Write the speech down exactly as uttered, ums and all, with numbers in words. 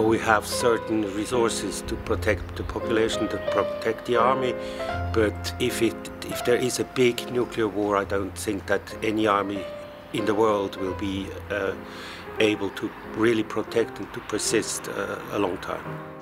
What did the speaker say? but we have certain resources to protect the population, to protect the army. But if it, if there is a big nuclear war, I don't think that any army in the world will be uh, able to really protect and to persist uh, a long time.